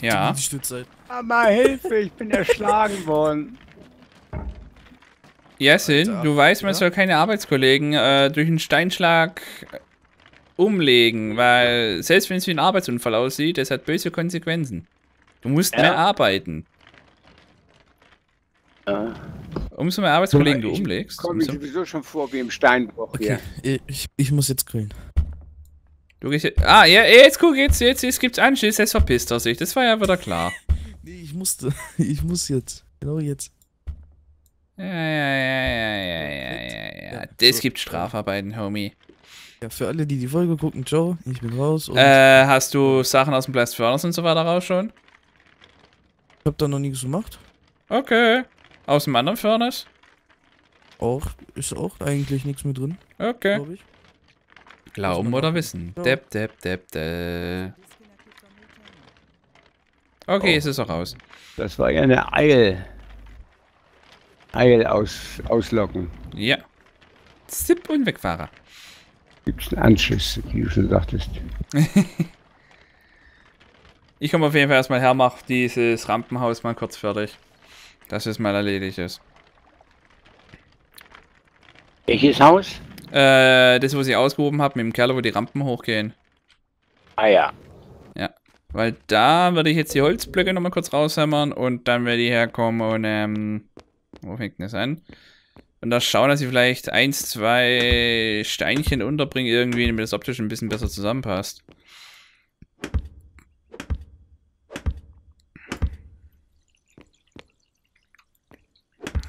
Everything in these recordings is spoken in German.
Ja. Mama, Hilfe, ich bin erschlagen worden. Yasin, du weißt, man soll keine Arbeitskollegen durch einen Steinschlag umlegen, weil selbst wenn es wie ein Arbeitsunfall aussieht, das hat böse Konsequenzen. Du musst mehr arbeiten. Ja. Umso mehr Arbeitskollegen du umlegst. Ich komme sowieso schon vor wie im Steinbruch hier. Ich muss jetzt grün. Du gehst jetzt, jetzt guck, jetzt gibt's Anschiss, jetzt verpisst er sich. Das war ja wieder klar. Nee, ich muss jetzt. Genau jetzt. Ja. Das gibt Strafarbeiten, Homie. Ja, für alle, die die Folge gucken, Joe, ich bin raus. Und hast du Sachen aus dem Blast Furnace und so weiter raus schon? Ich hab da noch nichts gemacht. Okay. Aus dem anderen Furnace? Auch, ist auch eigentlich nichts mehr drin. Okay. Glaub ich. Glauben oder wissen? Ja. Depp. Okay, es ist auch raus. Das war ja eine Eil. Eil auslocken. Ja. Zip und Wegfahrer. Gibt's einen Anschiss, wie du schon sagtest. Ich komme auf jeden Fall erstmal her, mach dieses Rampenhaus mal kurz fertig. Dass es mal erledigt ist. Welches Haus? Das, wo ich ausgehoben habe, mit dem Keller, wo die Rampen hochgehen. Ah ja. Ja, weil da würde ich jetzt die Holzblöcke nochmal kurz raushämmern und dann werde ich herkommen und wo fängt denn das an? Und da schauen, dass ich vielleicht 1, 2 Steinchen unterbringe irgendwie, damit das optisch ein bisschen besser zusammenpasst.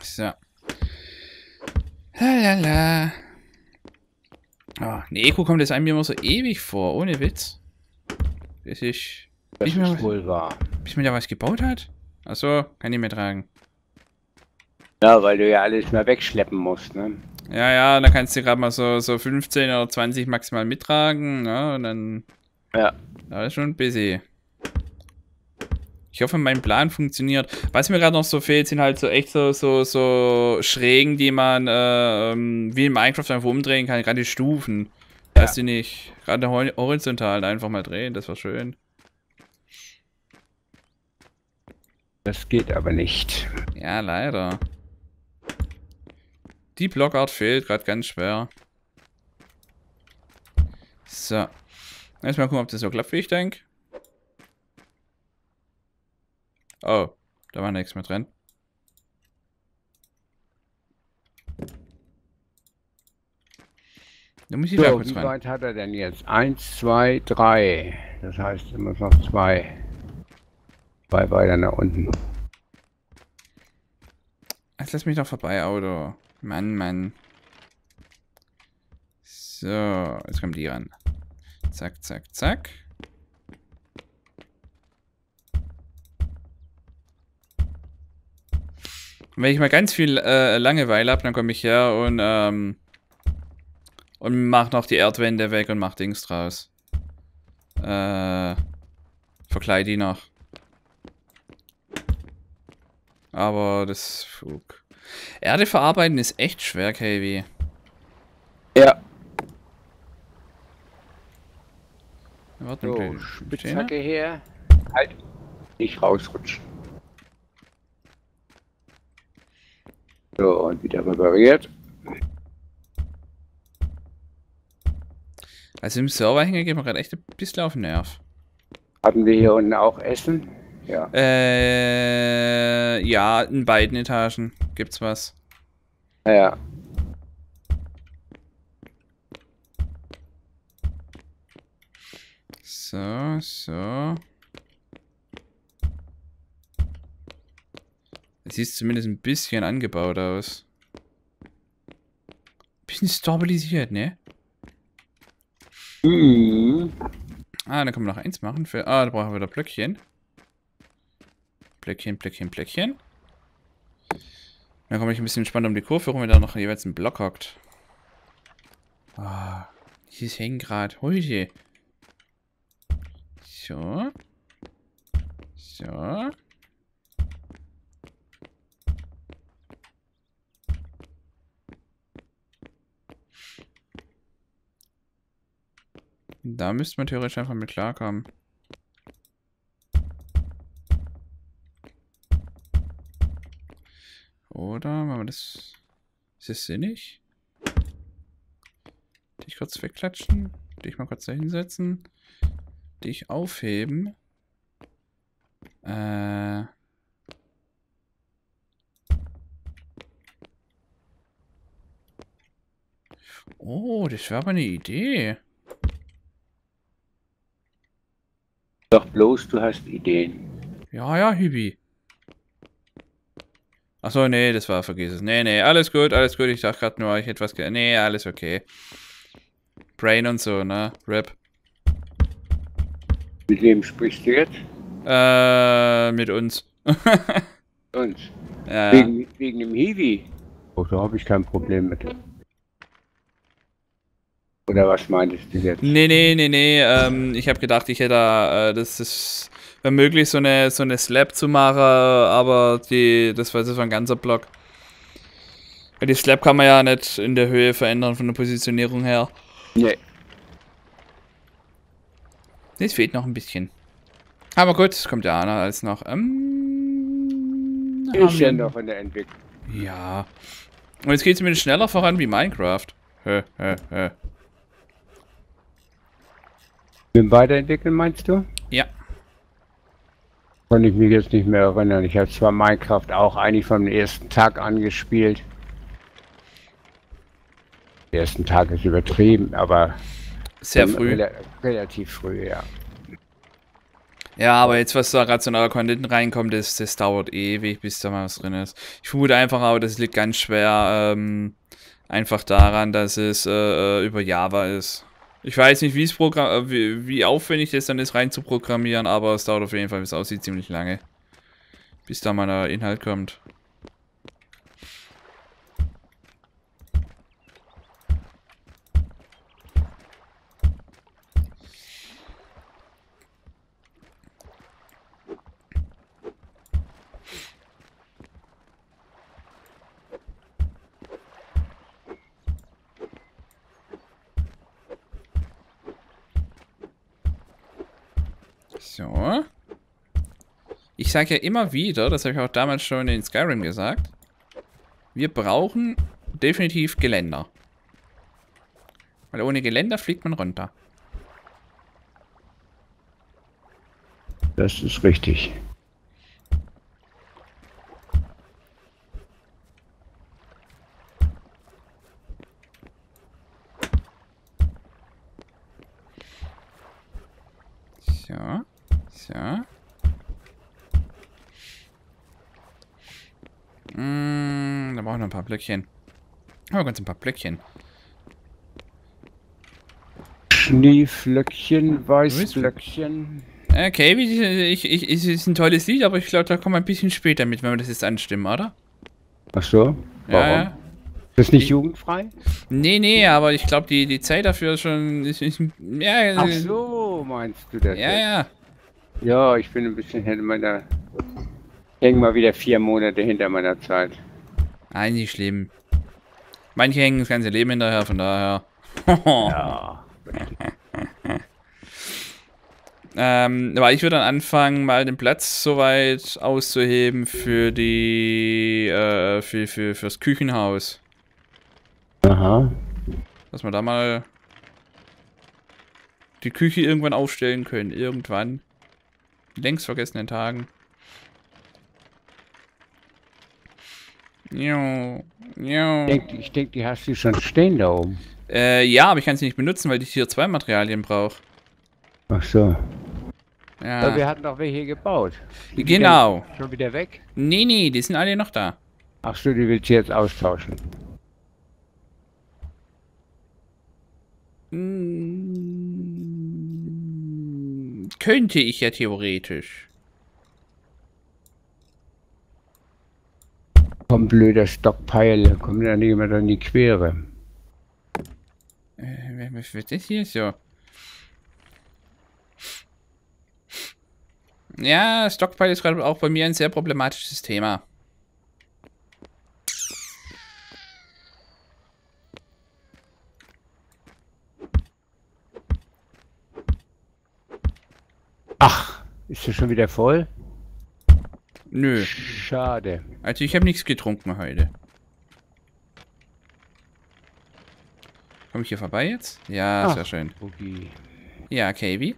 So. Lalala. Oh, eine Eco kommt jetzt einem immer so ewig vor, ohne Witz. Das ist nicht mehr wohl wahr. Bis man da was gebaut hat? Achso, kann ich mehr tragen. Ja, weil du ja alles mal wegschleppen musst, ne? Ja, da kannst du gerade mal so 15 oder 20 maximal mittragen, ne? Und dann. Ja. Da ist schon busy. Ich hoffe, mein Plan funktioniert. Was mir gerade noch so fehlt, sind halt so echt so Schrägen, die man wie in Minecraft einfach umdrehen kann. Gerade die Stufen. Ja. Weißt du nicht? Gerade horizontal einfach mal drehen, das war schön. Das geht aber nicht. Ja, leider. Die Blockart fehlt gerade ganz schwer. So. Jetzt mal gucken, ob das so klappt, wie ich denke. Oh, da war nichts mehr drin. Da muss ich da kurz rein. Wie weit hat er denn jetzt? 1, 2, 3. Das heißt, er muss noch 2. 2 weiter nach unten. Jetzt lass mich doch vorbei, Auto. Mann. So, jetzt kommen die ran. Zack. Wenn ich mal ganz viel Langeweile habe, dann komme ich her und mache noch die Erdwände weg und mache Dings draus. Verkleide die noch. Aber das... Erde verarbeiten ist echt schwer, KW. Ja. Warte mal. So, Spitzhacke her. Halt. Nicht rausrutschen. So, und wieder repariert. Also im Serverhänger gehen wir gerade echt ein bisschen auf den Nerv. Hatten wir hier unten auch Essen? Ja. Ja, in beiden Etagen gibt's was. Ja. So. Sieht zumindest ein bisschen angebaut aus. Bisschen stabilisiert, ne? Mhm. Ah, da können wir noch eins machen. Da brauchen wir wieder Blöckchen. Blöckchen. Dann komme ich ein bisschen entspannt um die Kurve rum, wenn da noch jeweils ein Block hockt. Ah, dieses hängen gerade. Heute. So. Da müsste man theoretisch einfach mit klarkommen. Oder? Wenn man das. Ist das sinnig? Dich kurz wegklatschen. Dich mal kurz da hinsetzen. Dich aufheben. Oh, das wäre aber eine Idee. Doch bloß, du hast Ideen. Ja, ja, Hibi. Achso, nee, das war, vergiss es. Nee, nee, alles gut, alles gut. Ich dachte gerade nur, ich hätte was geändert. Nee, alles okay. Brain und so, ne? Rap. Mit wem sprichst du jetzt? Mit uns. Uns? Ja. Wegen dem Hiwi? Oh, da habe ich kein Problem mit. Oder was meintest du jetzt? Nee, nee, nee, nee. Ich habe gedacht, ich hätte da, das ist, wenn möglich, so eine Slab zu machen, aber das war ein ganzer Block. Weil die Slab kann man ja nicht in der Höhe verändern von der Positionierung her. Nee. Es fehlt noch ein bisschen. Aber gut, es kommt ja noch als noch. Ich bin noch in der Entwicklung. Ja. Und jetzt geht es mir schneller voran wie Minecraft. Hä, hä, hä. Mit dem Weiterentwickeln meinst du? Ja. Kann ich mich jetzt nicht mehr erinnern. Ich habe zwar Minecraft auch eigentlich vom ersten Tag angespielt. Der ersten Tag ist übertrieben, aber sehr früh. Relativ früh, ja. Ja, aber jetzt, was da rationaler Content reinkommt, das dauert ewig, bis da mal was drin ist. Ich vermute einfach, aber das liegt ganz schwer einfach daran, dass es über Java ist. Ich weiß nicht, wie aufwendig das dann ist, rein zu programmieren, aber es dauert auf jeden Fall, wie es aussieht, ziemlich lange. Bis da mal der Inhalt kommt. So. Ich sage ja immer wieder, das habe ich auch damals schon in Skyrim gesagt, wir brauchen definitiv Geländer. Weil ohne Geländer fliegt man runter. Das ist richtig. So. Ja. Da brauchen wir noch ein paar Blöckchen. Aber ganz ein paar Blöckchen. Schneeflöckchen, Weißflöckchen. Okay, es ist ein tolles Lied, aber ich glaube, da kommen wir ein bisschen später mit, wenn wir das jetzt anstimmen, oder? Ach so? Warum? Ja. Das ist nicht jugendfrei? Nee, nee, aber ich glaube, die Zeit dafür schon ist ja. Ach so, meinst du das? Ja, jetzt? Ja. Ja, ich bin ein bisschen hinter meiner. Hängen mal wieder 4 Monate hinter meiner Zeit. Nein, nicht schlimm. Manche hängen das ganze Leben hinterher, von daher. Ja. Aber ich würde dann anfangen, mal den Platz soweit auszuheben für die. Fürs Küchenhaus. Aha. Dass man da mal die Küche irgendwann aufstellen können. Irgendwann. Längst vergessenen Tagen. Jo, jo. Ich denk, die hast du schon stehen da oben. Ja, aber ich kann sie nicht benutzen, weil ich hier 2 Materialien brauche. Ach so. Ja. Aber wir hatten doch welche gebaut. Die genau. Schon wieder weg? Nee, nee, die sind alle noch da. Ach so, die willst du jetzt austauschen. Könnte ich ja theoretisch. Komm, blöder Stockpile, komm da nicht mehr an die Quere. Was wird das hier so? Ja, Stockpile ist gerade auch bei mir ein sehr problematisches Thema. Ach, ist das schon wieder voll? Nö. Schade. Also ich habe nichts getrunken heute. Komme ich hier vorbei jetzt? Ja, sehr schön. Okay. Ja, Kavi?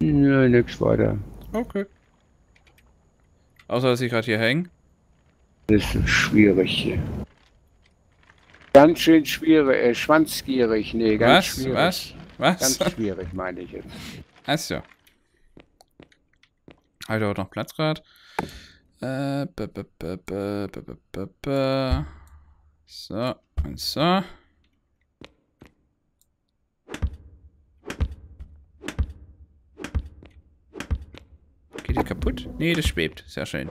Nö, nix weiter. Okay. Außer, dass ich gerade hier hänge. Das ist schwierig hier. Ganz schön schwierig, schwanzgierig, nee, ganz schwierig. Was? Ganz schwierig, meine ich jetzt. Achso. Halt auch noch Platz gerade. So, und so. Geht der kaputt? Nee, das schwebt. Sehr schön.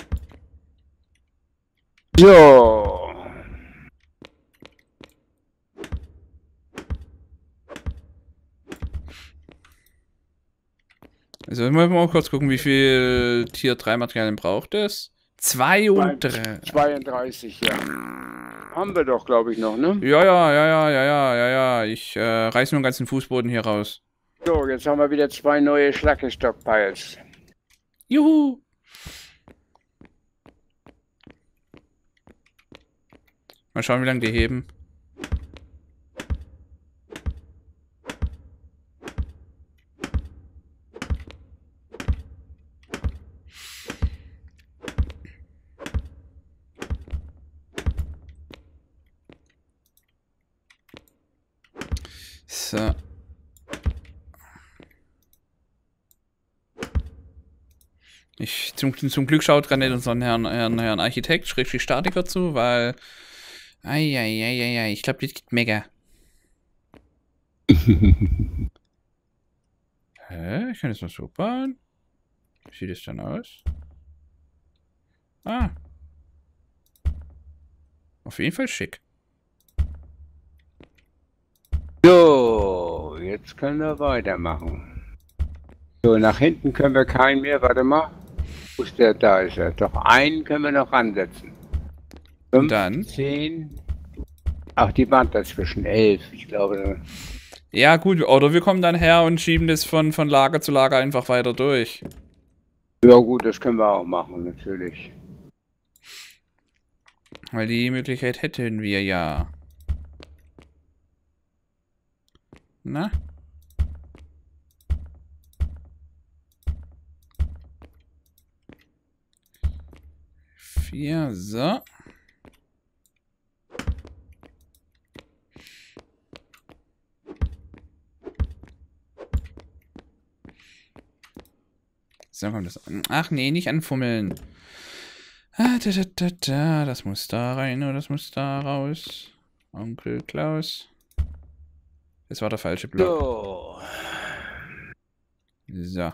So. Also, wir wollen mal kurz gucken, wie viel Tier 3 Materialien braucht es. 32, ja. Haben wir doch, glaube ich, noch, ne? Ja. Ich reiße nur den ganzen Fußboden hier raus. So, jetzt haben wir wieder 2 neue Schlackenstock-Piles. Juhu! Mal schauen, wie lange die heben. So. Ich zum Glück schaut gerade nicht unseren Herrn Architekt, Schrägstrich Statiker zu, weil. Eieieiei, ich glaube, das geht mega. Hä? Ich kann das noch so bauen. Wie sieht das dann aus? Ah. Auf jeden Fall schick. So, jetzt können wir weitermachen. So, nach hinten können wir keinen mehr. Warte mal. Wo ist der? Da ist er. Doch einen können wir noch ansetzen. 5, dann 10. Ach, die Wand dazwischen. 11, ich glaube. Ja, gut. Oder wir kommen dann her und schieben das von Lager zu Lager einfach weiter durch. Ja, gut, das können wir auch machen, natürlich. Weil die Möglichkeit hätten wir ja. Na? Vier, so. Dann kommt das an. Ach nee, nicht anfummeln. Das muss da rein oder das muss da raus. Onkel Klaus. Das war der falsche Block. Oh. So.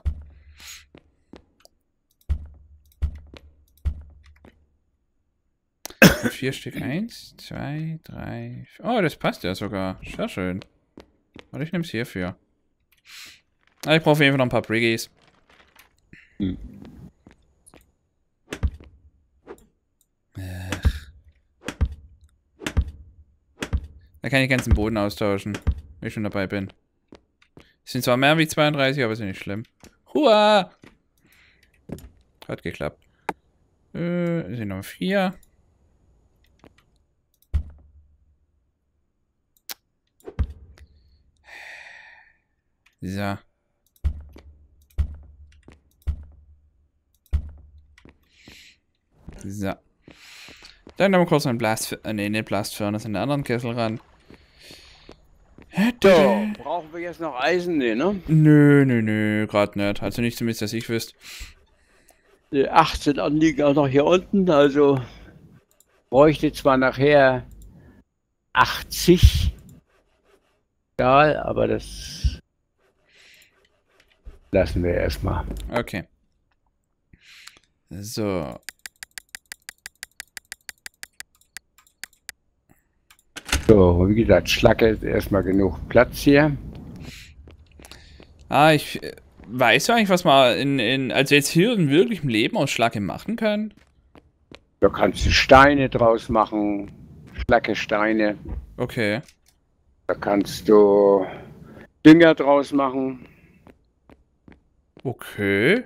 Vier Stück. 1, 2, 3, 4. Oh, das passt ja sogar. Sehr schön. Und ich nehme es hierfür. Aber ich brauche auf jeden Fall noch ein paar Briggies. Hm. Da kann ich den ganzen Boden austauschen. Wenn ich schon dabei bin. Es sind zwar mehr wie 32, aber ist ja nicht schlimm. Hua! Hat geklappt. Sind noch 4. So. So. Dann haben wir kurz einen Blast-Furnace in den anderen Kessel ran. So, brauchen wir jetzt noch Eisen? Nee, ne? Nö, gerade nicht. Also nicht zumindest, dass ich wüsste. Die 18 liegen auch noch hier unten, also bräuchte zwar nachher 80 Stahl, aber das lassen wir erstmal. Okay. So. So, wie gesagt, Schlacke ist erstmal genug Platz hier. Ah, ich weiß ja eigentlich, was man also jetzt hier in wirklichem Leben aus Schlacke machen kann. Da kannst du Steine draus machen. Schlacke, Steine. Okay. Da kannst du Dünger draus machen. Okay.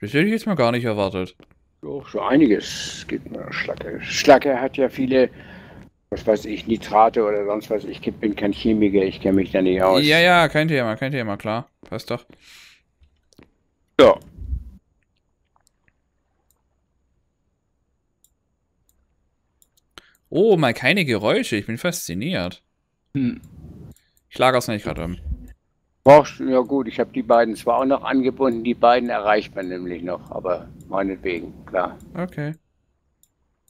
Das hätte ich jetzt mal gar nicht erwartet. Doch, so einiges gibt mir Schlacke. Schlacke hat ja viele, was weiß ich, Nitrate oder sonst was. Ich bin kein Chemiker, ich kenne mich da nicht aus. Ja, ja, kein Thema, klar. Passt doch. Ja. Oh, mal keine Geräusche. Ich bin fasziniert. Hm. Ich lag es nicht gerade um. Brauchst du, ja gut, ich habe die beiden zwar auch noch angebunden, die beiden erreicht man nämlich noch, aber meinetwegen, klar. Okay.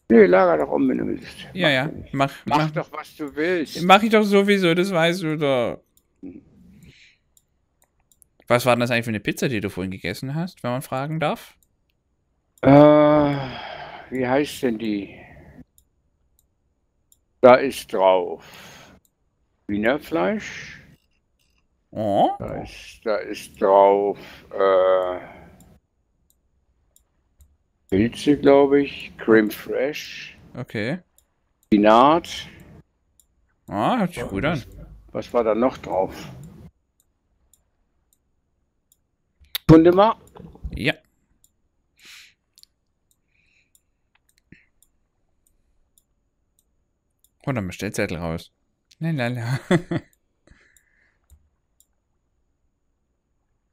Nee, lager doch um, wenn du willst. Ja, ja, mach doch, was du willst. Mach ich doch sowieso, das weißt du doch. Was war denn das eigentlich für eine Pizza, die du vorhin gegessen hast, wenn man fragen darf? Wie heißt denn die? Da ist drauf Wienerfleisch. Oh. Da ist drauf Pilze, glaube ich. Creme Fraiche. Okay. Spinat. Ah, oh, hört sich gut an. Was war da noch drauf? Kunde mal. Ja. Und dann Bestellzettel raus. Lalala.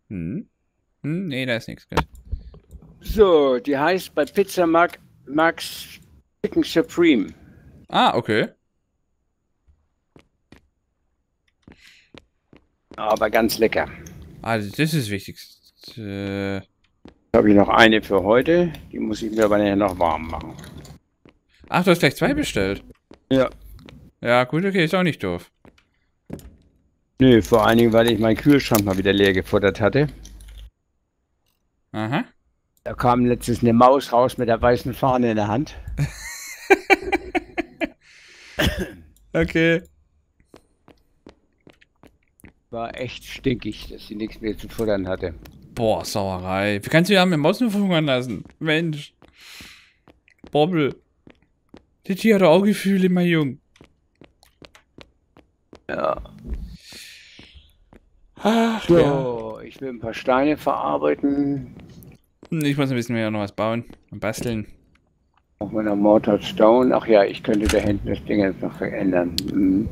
Hm? Hm? Nee, da ist nichts. So, die heißt bei Pizza Max Chicken Supreme. Ah, okay. Aber ganz lecker. Also, das ist das Wichtigste. Habe ich noch eine für heute. Die muss ich mir aber nachher noch warm machen. Ach, du hast gleich zwei bestellt. Ja. Ja, gut, okay, ist auch nicht doof. Nö, vor allen Dingen, weil ich meinen Kühlschrank mal wieder leer gefuttert hatte. Aha. Da kam letztens eine Maus raus mit der weißen Fahne in der Hand. Okay. War echt stinkig, dass sie nichts mehr zu futtern hatte. Boah, Sauerei. Wie kannst du ja mit Maus nur verhungern lassen? Mensch. Bobbel. Das Tier hat auch Gefühle, mein Junge. Ja. Ach, so, ja. Ich will ein paar Steine verarbeiten. Ich muss ein bisschen mehr noch was bauen und basteln. Auf meiner Mortar Stone. Ach ja, ich könnte da hinten das Ding jetzt noch verändern. Mhm.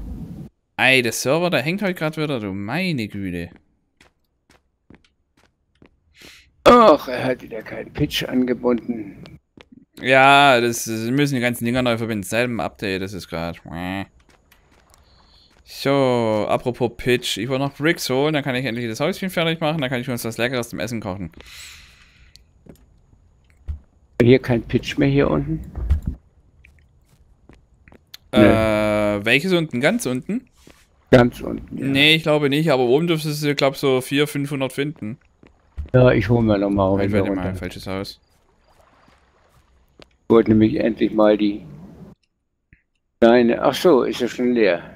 Ey, der Server, da hängt heute gerade wieder, du meine Güte. Ach, er hat wieder keinen Pitch angebunden. Ja, das müssen die ganzen Dinger neu verbinden. Selben Update, das ist gerade. So, apropos Pitch. Ich will noch Bricks holen, dann kann ich endlich das Häuschen fertig machen, dann kann ich uns was Leckeres zum Essen kochen. Hier kein Pitch mehr hier unten? Nee. Welches unten? Ganz unten? Ganz unten, ja. Nee, ich glaube nicht, aber oben dürftest du, glaube ich, so 400, 500 finden. Ja, ich hole mir nochmal. Ich werde mal ein falsches Haus. Ich wollte nämlich endlich mal die... Nein, ach so, ist ja schon leer.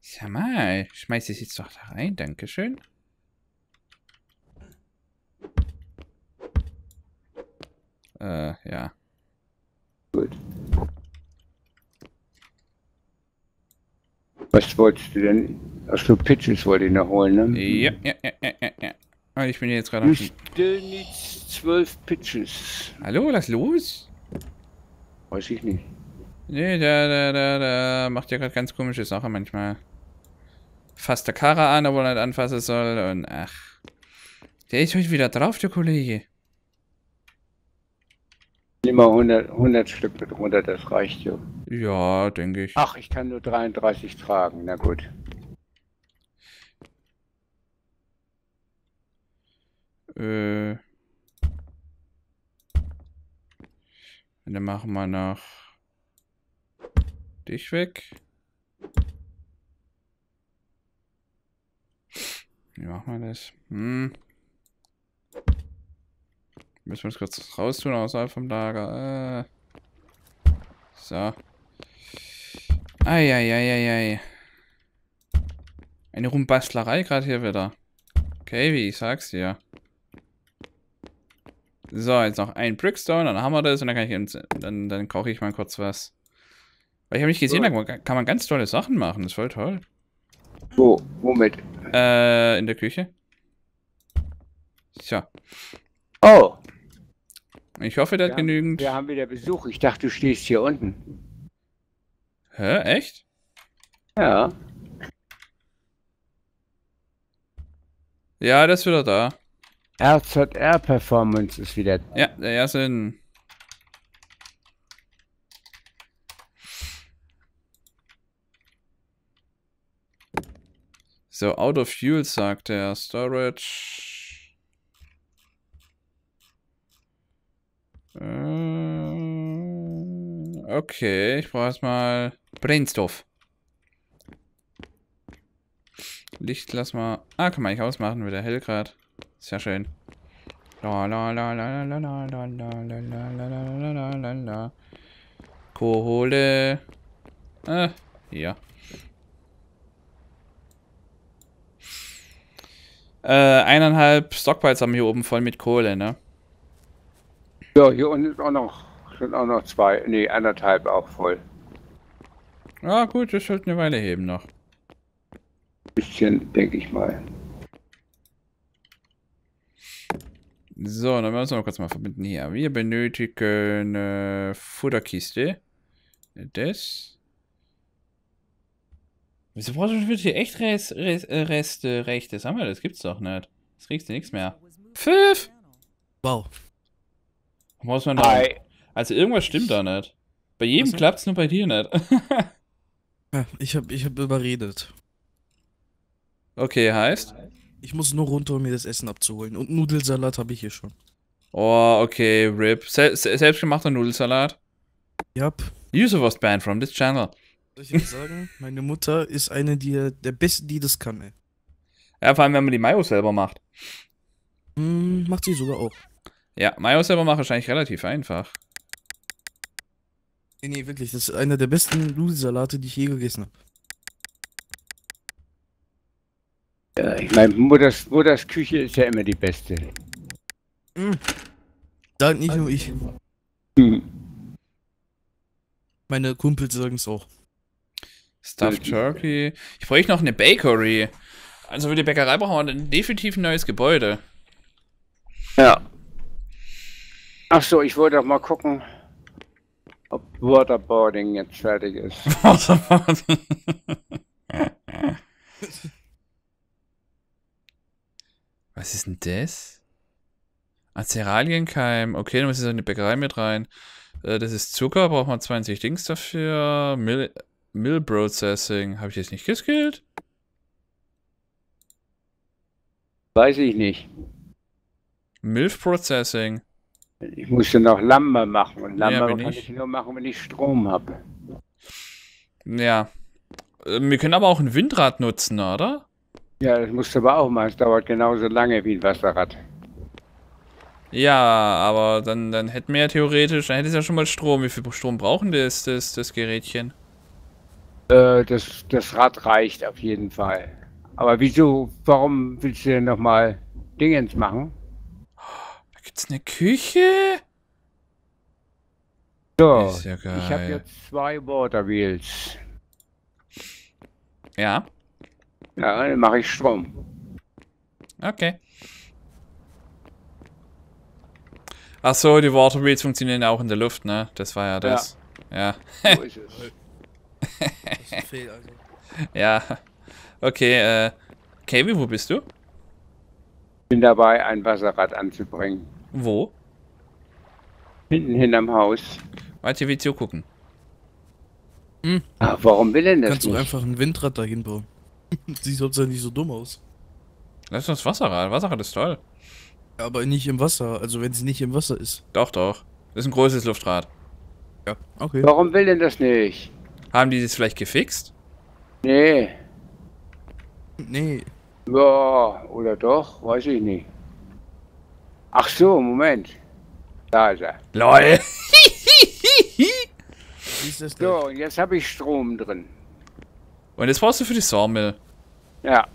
Sag mal, schmeiß das jetzt doch da rein, dankeschön. Ja. Gut. Was wolltest du denn? Achso, Pitches wollte ich noch holen, ne? Ja. Ich bin jetzt gerade am Stellen nichts 12 Pitches. Hallo, lass los? Weiß ich nicht. Nee, da macht ja gerade ganz komische Sache manchmal. Fasst der Karre an, obwohl er nicht anfassen soll und ach. Der ist heute wieder drauf, der Kollege. Nimm mal 100 Stück mit runter, das reicht ja. Ja, denke ich. Ach, ich kann nur 33 tragen, na gut. Und dann machen wir noch dich weg. Wie machen wir das? Hm. Müssen wir uns kurz raus tun außerhalb vom Lager. So. Eieieiei. Eine Rumbastlerei gerade hier wieder. Okay, wie ich sag's dir. So, jetzt noch ein Brickstone, dann haben wir das und dann kann ich dann koche ich mal kurz was. Weil ich habe nicht gesehen, so, da kann man ganz tolle Sachen machen. Das ist voll toll. Wo? Moment. In der Küche. Tja. Oh. Ich hoffe, da hat genügend... Wir haben wieder Besuch. Ich dachte, du stehst hier unten. Hä? Echt? Ja. Ja, das ist wieder da. RZR Performance ist wieder da. Ja, der erste... So, out of fuel, sagt er. Storage. Okay, ich brauche erstmal Brennstoff. Licht lass mal. Ah, kann man nicht ausmachen, wird der hell grad. Sehr schön. Kohle. Ja. Eineinhalb Stockpiles haben wir hier oben voll mit Kohle, ne? Ja, hier unten sind auch noch zwei, ne, anderthalb auch voll. Ja gut, das sollte eine Weile heben noch. Bisschen, denke ich mal. So, dann müssen wir noch kurz mal verbinden hier. Wir benötigen eine Futterkiste. Das. Wieso brauchst du hier echt Reste? Das haben wir, das gibt's doch nicht. Das kriegst du nichts mehr. Pfiff! Wow. Brauchst man da. Also irgendwas stimmt da nicht. Bei jedem klappt's, nur bei dir nicht. Ich hab überredet. Okay, heißt? Ich muss nur runter, um mir das Essen abzuholen. Und Nudelsalat habe ich hier schon. Oh, okay, RIP. Selbstgemachter Nudelsalat? Yup. User was banned from this channel. Soll ich dir sagen? Meine Mutter ist eine der Besten, die das kann, ey. Ja, vor allem, wenn man die Mayo selber macht. Mm, macht sie sogar auch. Ja, Mayo selber macht wahrscheinlich relativ einfach. Nee, nee, wirklich. Das ist einer der besten Nudelsalate, die ich je gegessen habe. Ja, ich meine, Mutters Küche ist ja immer die beste. Mm. Sag nicht nur ich. Mm. Meine Kumpels sagen es auch. Stuffed Turkey. Ich bräuchte noch eine Bakery. Also für die Bäckerei brauchen wir definitiv ein neues Gebäude. Ja. Achso, ich wollte auch mal gucken, ob Waterboarding jetzt fertig ist. Waterboarding. Was ist denn das? Azeralienkeim. Okay, dann muss ich so eine Bäckerei mit rein. Das ist Zucker, braucht man 20 Dings dafür. Mill Processing. Habe ich jetzt nicht geskillt? Weiß ich nicht. Milch Processing. Ich musste noch Lammer machen. Und Lammer kann ich nur machen, wenn ich Strom habe. Ja. Wir können aber auch ein Windrad nutzen, oder? Ja, das musst du aber auch machen. Es dauert genauso lange wie ein Wasserrad. Ja, aber dann hätten wir ja theoretisch, dann hätte es ja schon mal Strom. Wie viel Strom brauchen das Gerätchen? Das Rad reicht auf jeden Fall. Aber wieso, warum willst du denn nochmal Dingens machen? Da gibt's eine Küche? So, ist ja geil. Ich habe jetzt 2 Waterwheels. Ja? Ja, dann mache ich Strom. Okay. Ach so, die Waterwheels funktionieren auch in der Luft, ne? Das war ja das. Ja. Ja. So ist es. Das ist ein Fehler, also. Ja. Okay, Kevin, wo bist du? Ich bin dabei, ein Wasserrad anzubringen. Wo? Hinten hinterm Haus. Warte, willst du gucken? Hm. Ach, warum will denn das Kannst nicht? Du einfach ein Windrad dahin bauen. Sieht sonst nicht so dumm aus. Das ist das Wasserrad. Wasserrad ist toll. Aber nicht im Wasser, also wenn sie nicht im Wasser ist. Doch, doch. Das ist ein großes Luftrad. Ja, okay. Warum will denn das nicht? Haben die das vielleicht gefixt? Nee. Nee. Ja, oder doch? Weiß ich nicht. Ach so, Moment. Da ist er. LOL. So, und jetzt habe ich Strom drin. Und das brauchst du für die Sawmill. Ja.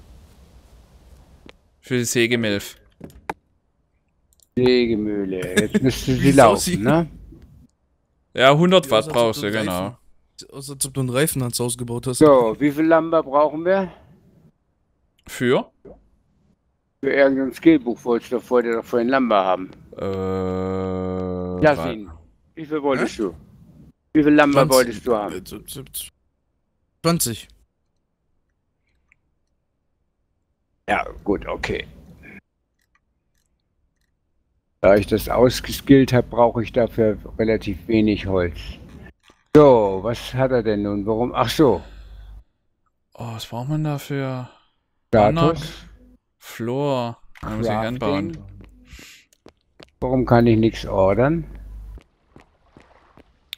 Für die Sägemilf. Sägemühle. Jetzt müsste sie laufen, ne? Ja, 100 Watt brauchst du, genau. Aus, als ob du einen Reifenanz ausgebaut hast. So, wie viel Lamba brauchen wir? Für? Für irgendein Skillbuch wolltest du doch vorhin Lamba haben. Jasmin, wie viel wolltest du? Wie viel Lamba 20. wolltest du haben? 20. Ja, gut, okay. Da ich das ausgeskillt habe, brauche ich dafür relativ wenig Holz. So, was hat er denn nun? Warum? Ach so. Oh, was braucht man dafür? Status? Floor. Man muss ihn anbauen. Warum kann ich nichts ordern?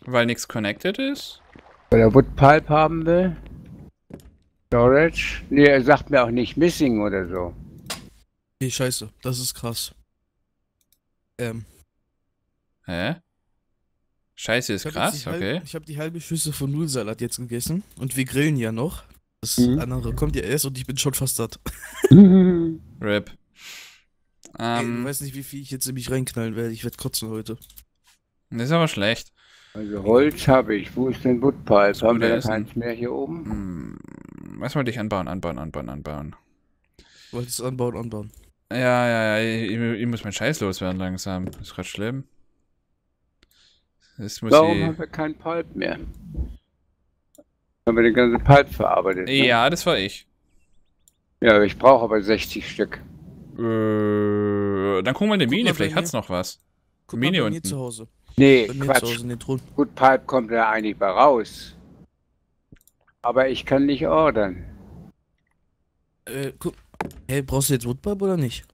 Weil nichts connected ist? Weil er Wood Pulp haben will? Storage? Nee, er sagt mir auch nicht Missing oder so. Nee, scheiße. Das ist krass. Hä? Scheiße, ist krass, okay. Ich habe die halbe Schüssel von Nudelsalat jetzt gegessen. Und wir grillen ja noch. Das andere kommt ja erst und ich bin schon fast satt. Rip. Ich weiß nicht, wie viel ich jetzt in mich reinknallen werde. Ich werde kotzen heute. Das ist aber schlecht. Also Holz habe ich. Wo ist denn Woodpulse? Haben wir keins mehr hier oben? Was wollte ich anbauen? Du wolltest anbauen. Ja, ich muss meinen Scheiß loswerden langsam. Ist gerade schlimm. Warum haben wir keinen Pulp mehr? Haben wir den ganzen Pulp verarbeitet? Ne? Ja, das war ich. Ja, ich brauche aber 60 Stück. Dann gucken wir in die Mine, vielleicht hat's noch was. Guck Mine unten. Zu Hause. Nee, Quatsch. Gut, Pulp kommt da eigentlich bei raus. Aber ich kann nicht ordern. Guck. Hey, brauchst du jetzt Woodpulp oder nicht?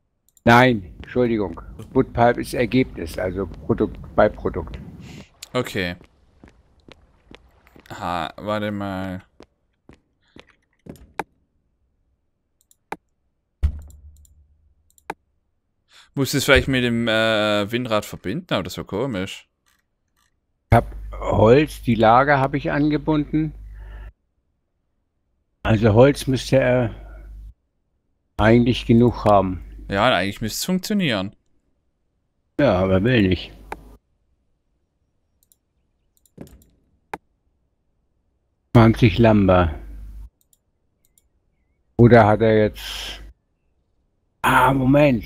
Nein, Entschuldigung. Woodpulp ist Ergebnis, also Produkt, Beiprodukt. Okay. Ha, warte mal. Muss es vielleicht mit dem Windrad verbinden, aber das war komisch. Ich hab Holz, die Lager habe ich angebunden. Also Holz müsste er... eigentlich genug haben. Ja, eigentlich müsste es funktionieren. Ja, aber will nicht. $20 Lamba. Oder hat er jetzt... Ah, Moment,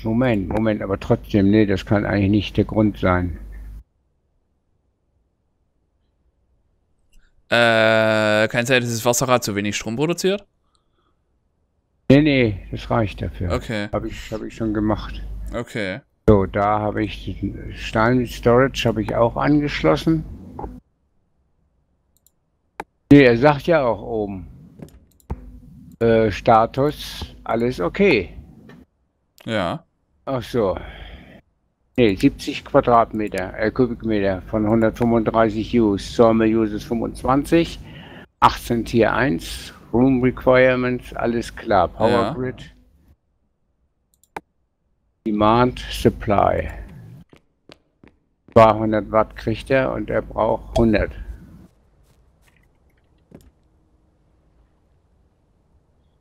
aber trotzdem, nee, das kann eigentlich nicht der Grund sein. Kann sein, dass das Wasserrad zu wenig Strom produziert? Nee, das reicht dafür. Okay. Hab ich schon gemacht. Okay. So, da habe ich den Stein Storage habe ich auch angeschlossen. Nee, er sagt ja auch oben. Status, alles okay. Ja. Ach so. Nee, 70 Quadratmeter, Kubikmeter von 135 Use. Sawmill Use ist 25, 18 Tier 1. Room Requirements, alles klar. Power Grid. Demand, Supply. 200 Watt kriegt er und er braucht 100.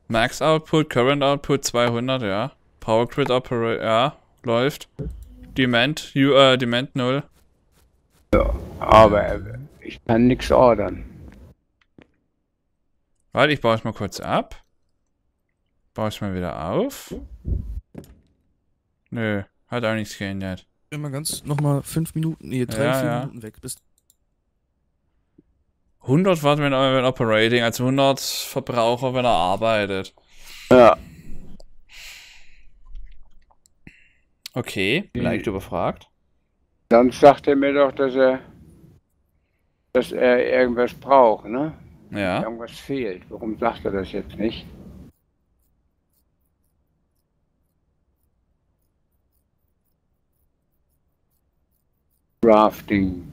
Max Output, Current Output 200, ja. Power Grid Operator, ja, läuft. Demand, Demand 0. Ja, aber ich kann nichts ordern. Warte, ich baue es mal kurz ab. Baue es mal wieder auf. Nö, hat auch nichts geändert. Immer ganz nochmal 5 Minuten, nee, 3-4 Minuten weg bist. 100 Watt, wenn er operating, also 100 Verbraucher, wenn er arbeitet. Ja. Okay, leicht überfragt. Dann sagt er mir doch, dass er irgendwas braucht, ne? Ja. Irgendwas fehlt. Warum sagt er das jetzt nicht? Crafting.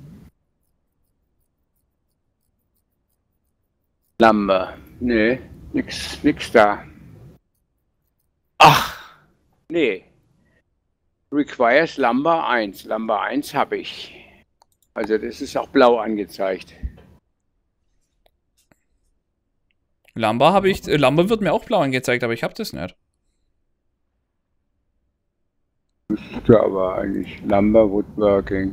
Lumber. Nee, nix da. Ach, nee. Requires Lumber 1. Lumber 1 habe ich. Also das ist auch blau angezeigt. Lamba habe ich. Lamba wird mir auch blau angezeigt, aber ich habe das nicht. Müsste aber eigentlich. Lamba Woodworking.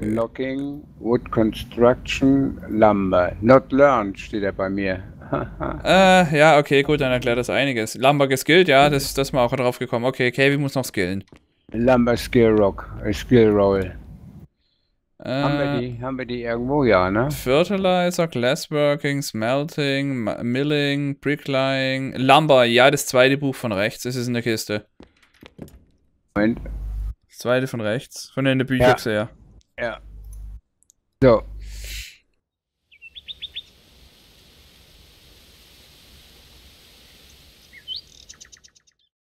Logging, Wood Construction, Lumber. Not learned steht er bei mir. Ja, okay, gut, dann erklärt das einiges. Lumber geskillt, ja, das ist mal auch drauf gekommen. Okay, Kevin muss noch skillen. Lumber Skill Rock, Skill Roll. Haben wir die irgendwo, ja, ne? Fertilizer, Glassworking, Smelting, Milling, Bricklaying, Lumber, ja, das zweite Buch von rechts, es ist in der Kiste. Moment. Das zweite von rechts, von der Bücherkiste, ja. Ja. So.